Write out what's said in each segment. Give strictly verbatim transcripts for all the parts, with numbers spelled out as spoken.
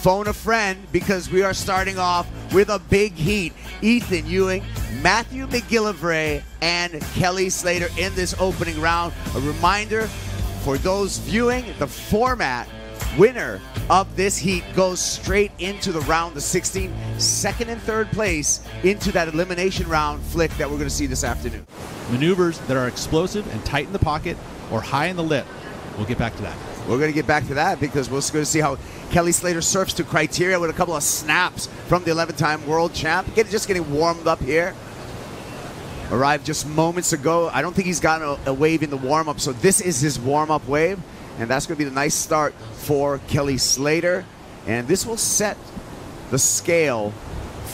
phone a friend, because we are starting off with a big heat. Ethan Ewing, Matthew McGillivray, and Kelly Slater in this opening round. A reminder for those viewing, the format: winner of this heat goes straight into the round of sixteen, second and third place into that elimination round flick that we're going to see this afternoon. Maneuvers that are explosive and tight in the pocket or high in the lip. We'll get back to that. We're going to get back to that because we're going to see how Kelly Slater surfs to criteria with a couple of snaps from the eleven-time world champ. Get, just getting warmed up here. Arrived just moments ago. I don't think he's gotten a, a wave in the warm-up, so this is his warm-up wave. And that's going to be the nice start for Kelly Slater. And this will set the scale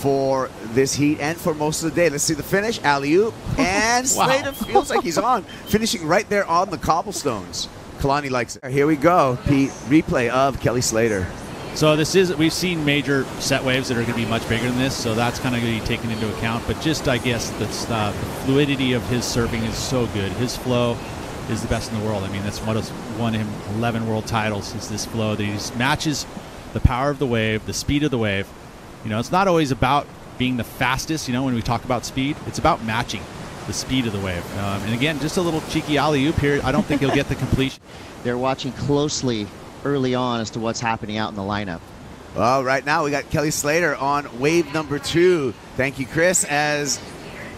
for this heat and for most of the day. Let's see the finish. Alley-oop. And wow. Slater feels like he's on. Finishing right there on the cobblestones. Kalani likes it. Here we go, Pete. Replay of Kelly Slater. So this is, we've seen major set waves that are going to be much bigger than this, so that's kind of going to be taken into account. But just, I guess, the uh, fluidity of his serving is so good. His flow is the best in the world. I mean, that's what has won him eleven world titles, is this flow that he just matches the power of the wave, the speed of the wave. You know, it's not always about being the fastest, you know, when we talk about speed. It's about matching the speed of the wave. Um, and again, just a little cheeky alley-oop here. I don't think he'll get the completion. They're watching closely early on as to what's happening out in the lineup. Well, right now we got Kelly Slater on wave number two. Thank you, Chris, as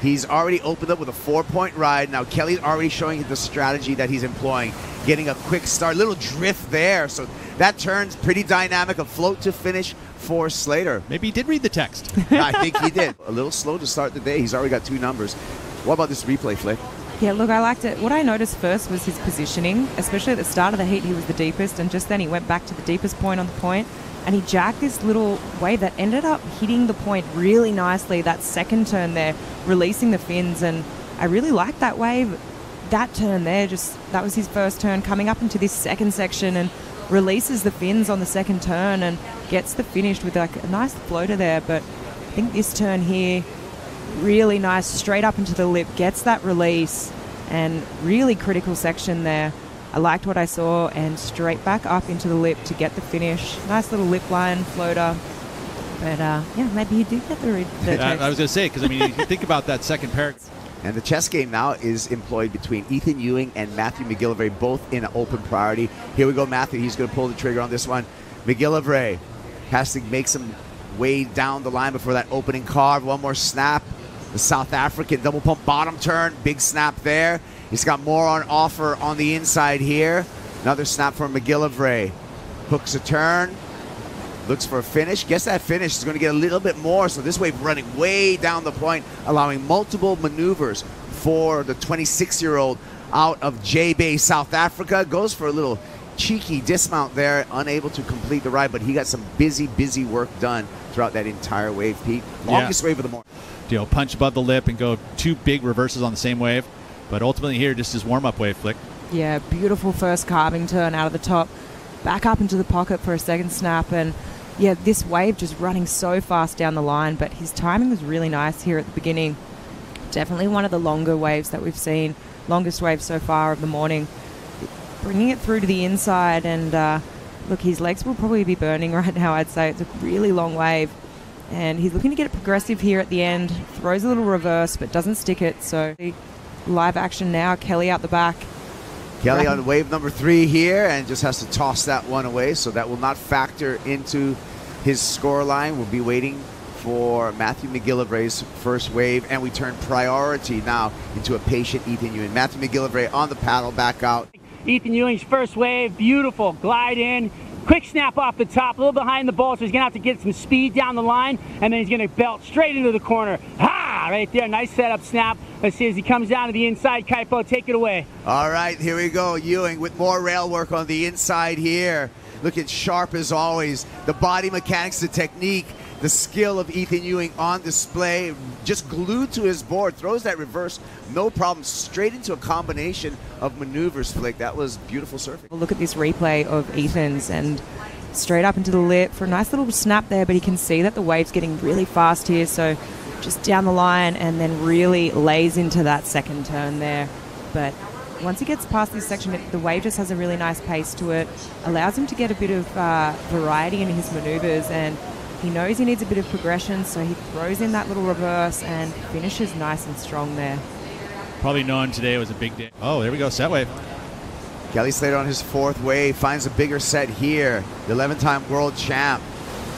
he's already opened up with a four-point ride. Now Kelly's already showing the strategy that he's employing, getting a quick start, little drift there. So that turns pretty dynamic, a float to finish for Slater. Maybe he did read the text. I think he did. A little slow to start the day. He's already got two numbers. What about this replay, Flick? Yeah, look, I liked it. What I noticed first was his positioning, especially at the start of the heat. He was the deepest, and just then he went back to the deepest point on the point, and he jacked this little wave that ended up hitting the point really nicely. That second turn there, releasing the fins, and I really liked that wave. That turn there, just that was his first turn, coming up into this second section and releases the fins on the second turn and gets the finish with like a nice floater there. But I think this turn here, really nice, straight up into the lip, gets that release, and really critical section there. I liked what I saw, and straight back up into the lip to get the finish. Nice little lip line floater. But uh, yeah, maybe he did get the read. Yeah, I was going to say, because I mean, if you think about that second paragraph. And the chess game now is employed between Ethan Ewing and Matthew McGillivray, both in open priority. Here we go, Matthew. He's going to pull the trigger on this one. McGillivray has to make some way down the line before that opening carve. One more snap. The South African double pump bottom turn, big snap there. He's got more on offer on the inside here. Another snap from McGillivray. Hooks a turn, looks for a finish. Guess that finish is going to get a little bit more, so this wave running way down the point, allowing multiple maneuvers for the twenty-six-year-old out of J-Bay, South Africa. Goes for a little cheeky dismount there, unable to complete the ride, but he got some busy, busy work done throughout that entire wave, Pete. Longest yeah. wave of the morning. You know, punch above the lip and go two big reverses on the same wave. But ultimately here, just his warm-up wave, Flick. Yeah, beautiful first carving turn out of the top. Back up into the pocket for a second snap. And, yeah, this wave just running so fast down the line. But his timing was really nice here at the beginning. Definitely one of the longer waves that we've seen. Longest wave so far of the morning. Bringing it through to the inside. And, uh, look, his legs will probably be burning right now, I'd say. It's a really long wave. And he's looking to get it progressive here at the end. Throws a little reverse, but doesn't stick it. So live action now. Kelly out the back. Kelly on wave number three here, and just has to toss that one away. So that will not factor into his scoreline. We'll be waiting for Matthew McGillivray's first wave. And we turn priority now into a patient Ethan Ewing. Matthew McGillivray on the paddle, back out. Ethan Ewing's first wave. Beautiful. Glide in. Quick snap off the top, a little behind the ball, so he's going to have to get some speed down the line, and then he's going to belt straight into the corner. Ha! Right there, nice setup snap. Let's see as he comes down to the inside. Kaipo, take it away. All right, here we go. Ewing with more rail work on the inside here. Looking sharp as always. The body mechanics, the technique, the skill of Ethan Ewing on display. Just glued to his board. Throws that reverse, no problem, straight into a combination of maneuvers, Flick. That was beautiful surfing. Look at this replay of Ethan's, and straight up into the lip for a nice little snap there, but he can see that the wave's getting really fast here, so just down the line and then really lays into that second turn there. But once he gets past this section, it, the wave just has a really nice pace to it, allows him to get a bit of uh, variety in his manoeuvres, and he knows he needs a bit of progression, so he throws in that little reverse and finishes nice and strong there. Probably knowing today was a big day. Oh, there we go, set wave. Kelly Slater on his fourth wave, finds a bigger set here. The eleven-time world champ.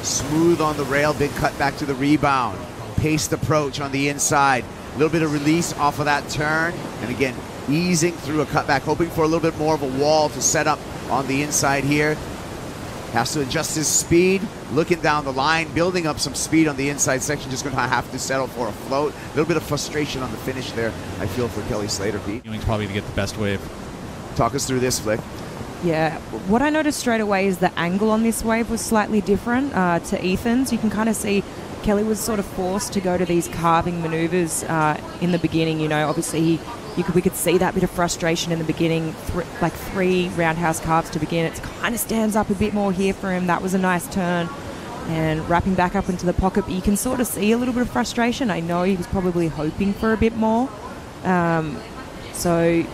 Smooth on the rail, big cut back to the rebound. Paced approach on the inside. A little bit of release off of that turn. And again, easing through a cutback, hoping for a little bit more of a wall to set up on the inside here. Has to adjust his speed, looking down the line, building up some speed on the inside section, just going to have to settle for a float. A little bit of frustration on the finish there, I feel, for Kelly Slater, Pete. Ewing's probably going to get the best wave. Talk us through this, Flick. Yeah, what I noticed straight away is the angle on this wave was slightly different uh, to Ethan's. You can kind of see Kelly was sort of forced to go to these carving maneuvers uh, in the beginning. You know, obviously he, you could, we could see that bit of frustration in the beginning, th like three roundhouse carves to begin. It kind of stands up a bit more here for him. That was a nice turn. And wrapping back up into the pocket, but you can sort of see a little bit of frustration. I know he was probably hoping for a bit more. Um, so,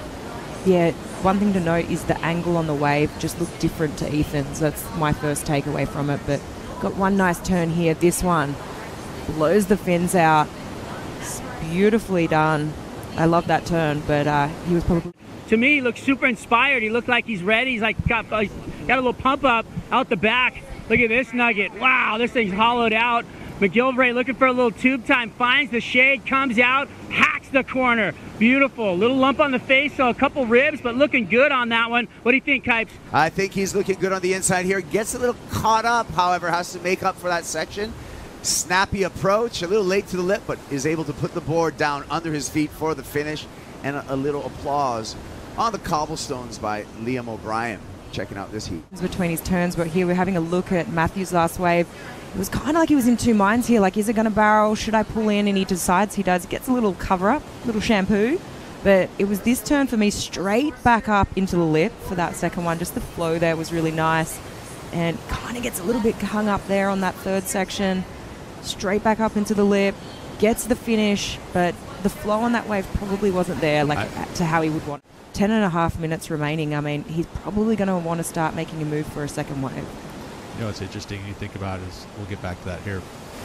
yeah, one thing to note is the angle on the wave just looked different to Ethan's. That's my first takeaway from it. But got one nice turn here. This one blows the fins out. It's beautifully done. I love that turn, but uh, he was probably... To me, he looked super inspired. He looked like he's ready. He's like got, got a little pump up out the back. Look at this nugget. Wow, this thing's hollowed out. McGillivray looking for a little tube time. Finds the shade, comes out, hacks the corner. Beautiful. Little lump on the face, so a couple ribs, but looking good on that one. What do you think, Kipes? I think he's looking good on the inside here. Gets a little caught up, however, has to make up for that section. Snappy approach, a little late to the lip, but is able to put the board down under his feet for the finish. And a, a little applause on the cobblestones by Liam O'Brien, checking out this heat. Between his turns, but here we're having a look at Matthew's last wave. It was kind of like he was in two minds here, like, is it going to barrel, should I pull in? And he decides he does, gets a little cover-up, little shampoo. But it was this turn for me, straight back up into the lip for that second one. Just the flow there was really nice. And kind of gets a little bit hung up there on that third section. Straight back up into the lip, gets the finish, but the flow on that wave probably wasn't there like I, to how he would want. Ten and a half minutes remaining. I mean, he's probably going to want to start making a move for a second wave. You know, it's interesting you think about it is we'll get back to that here.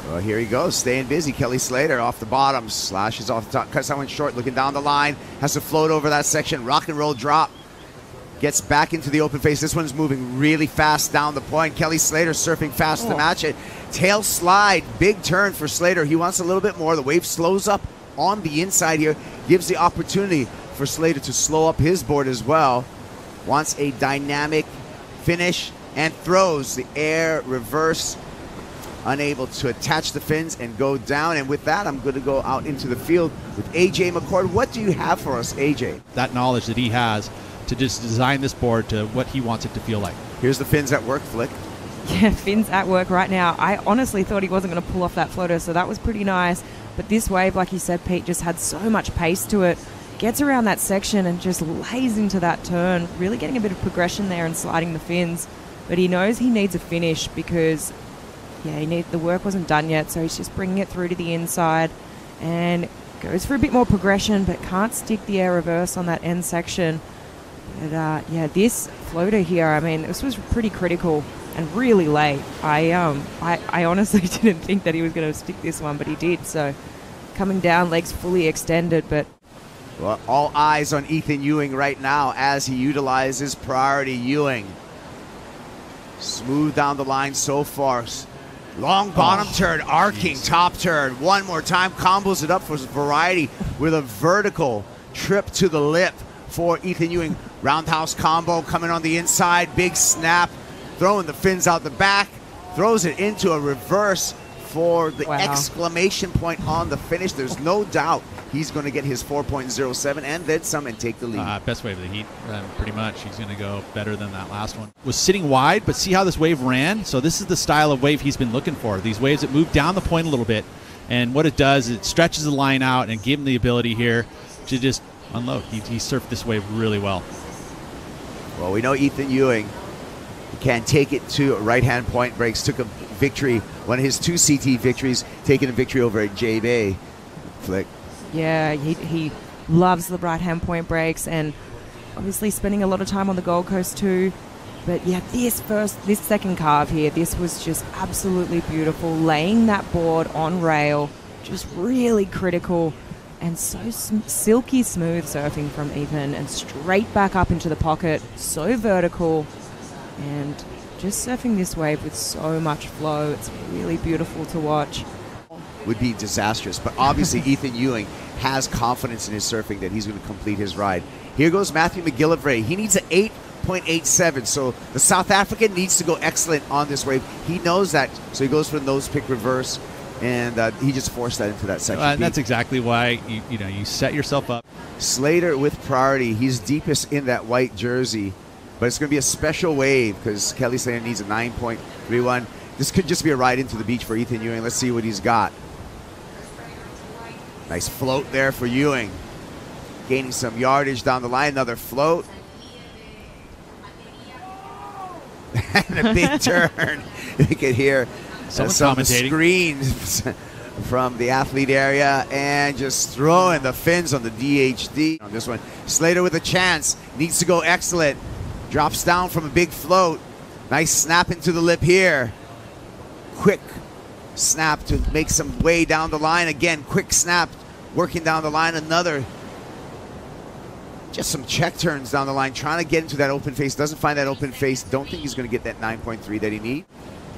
Well, here he goes, staying busy. Kelly Slater off the bottom, slashes off the top, cuts that one short, looking down the line, has to float over that section, rock and roll drop. Gets back into the open face. This one's moving really fast down the point. Kelly Slater surfing fast oh. to match it. Tail slide, big turn for Slater. He wants a little bit more. The wave slows up on the inside here. Gives the opportunity for Slater to slow up his board as well. Wants a dynamic finish and throws the air reverse. Unable to attach the fins and go down. And with that, I'm going to go out into the field with A J McCord. What do you have for us, A J? That knowledge that he has to just design this board to what he wants it to feel like. Here's the fins at work, Flick. Yeah, fins at work right now. I honestly thought he wasn't going to pull off that floater, so that was pretty nice. But this wave, like you said, Pete, just had so much pace to it. Gets around that section and just lays into that turn, really getting a bit of progression there and sliding the fins. But he knows he needs a finish because, yeah, he need, the work wasn't done yet, so he's just bringing it through to the inside and goes for a bit more progression, but can't stick the air reverse on that end section. But, uh, yeah, this floater here, I mean, this was pretty critical and really late. I um, I, I honestly didn't think that he was going to stick this one, but he did. So coming down, legs fully extended. But well, all eyes on Ethan Ewing right now as he utilizes priority Ewing. Smooth down the line so far. Long bottom oh, turn, arcing geez. Top turn. One more time, combos it up for variety with a vertical trip to the lip for Ethan Ewing. Roundhouse combo coming on the inside, big snap, throwing the fins out the back, throws it into a reverse for the wow. exclamation point on the finish. There's no doubt he's going to get his four point oh seven and then some and take the lead. Uh, best wave of the heat, um, pretty much. He's going to go better than that last one. Was sitting wide, but see how this wave ran? So this is the style of wave he's been looking for. These waves that move down the point a little bit, and what it does is it stretches the line out and gives him the ability here to just unload. He, he surfed this wave really well. Well, we know Ethan Ewing can take it to right-hand point breaks. Took a victory, one of his two C T victories, taking a victory over at J-Bay. Flick. Yeah, he, he loves the right-hand point breaks, and obviously spending a lot of time on the Gold Coast too. But yeah, this first, this second carve here, this was just absolutely beautiful. Laying that board on rail, just really critical, and so sm- silky smooth surfing from Ethan, and straight back up into the pocket, so vertical, and just surfing this wave with so much flow. It's really beautiful to watch. Would be disastrous, but obviously Ethan Ewing has confidence in his surfing that he's going to complete his ride. Here goes Matthew McGillivray. He needs an eight point eight seven, so the South African needs to go excellent on this wave. He knows that, so he goes for the nose pick reverse, and uh, he just forced that into that section. Uh, and that's exactly why you, you know you set yourself up. Slater with priority. He's deepest in that white jersey, but it's going to be a special wave because Kelly Slater needs a nine point three one. This could just be a ride into the beach for Ethan Ewing. Let's see what he's got. Nice float there for Ewing. Gaining some yardage down the line. Another float. And a big turn. You could hear uh, some screams from the athlete area. And just throwing the fins on the D H D on this one. Slater with a chance. Needs to go excellent. Drops down from a big float. Nice snap into the lip here. Quick snap to make some way down the line. Again, quick snap, working down the line. Another, just some check turns down the line, trying to get into that open face. Doesn't find that open face. Don't think he's going to get that nine point three that he needs.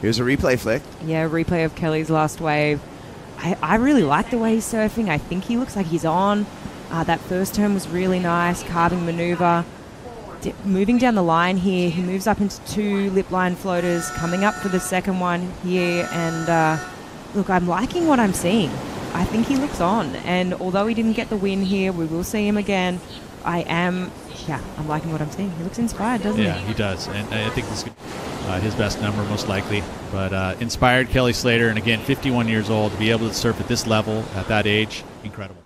Here's a replay, Flick. Yeah, replay of Kelly's last wave. I, I really like the way he's surfing. I think he looks like he's on. Uh, that first turn was really nice, carving maneuver. D- moving down the line here, he moves up into two lip line floaters, coming up for the second one here, and uh, look, I'm liking what I'm seeing. I think he looks on, and although he didn't get the win here, we will see him again. I am, yeah, I'm liking what I'm seeing. He looks inspired, doesn't he? Yeah, he does, and I think this is uh, his best number, most likely, but uh, inspired Kelly Slater, and again, fifty-one years old, to be able to surf at this level, at that age, incredible.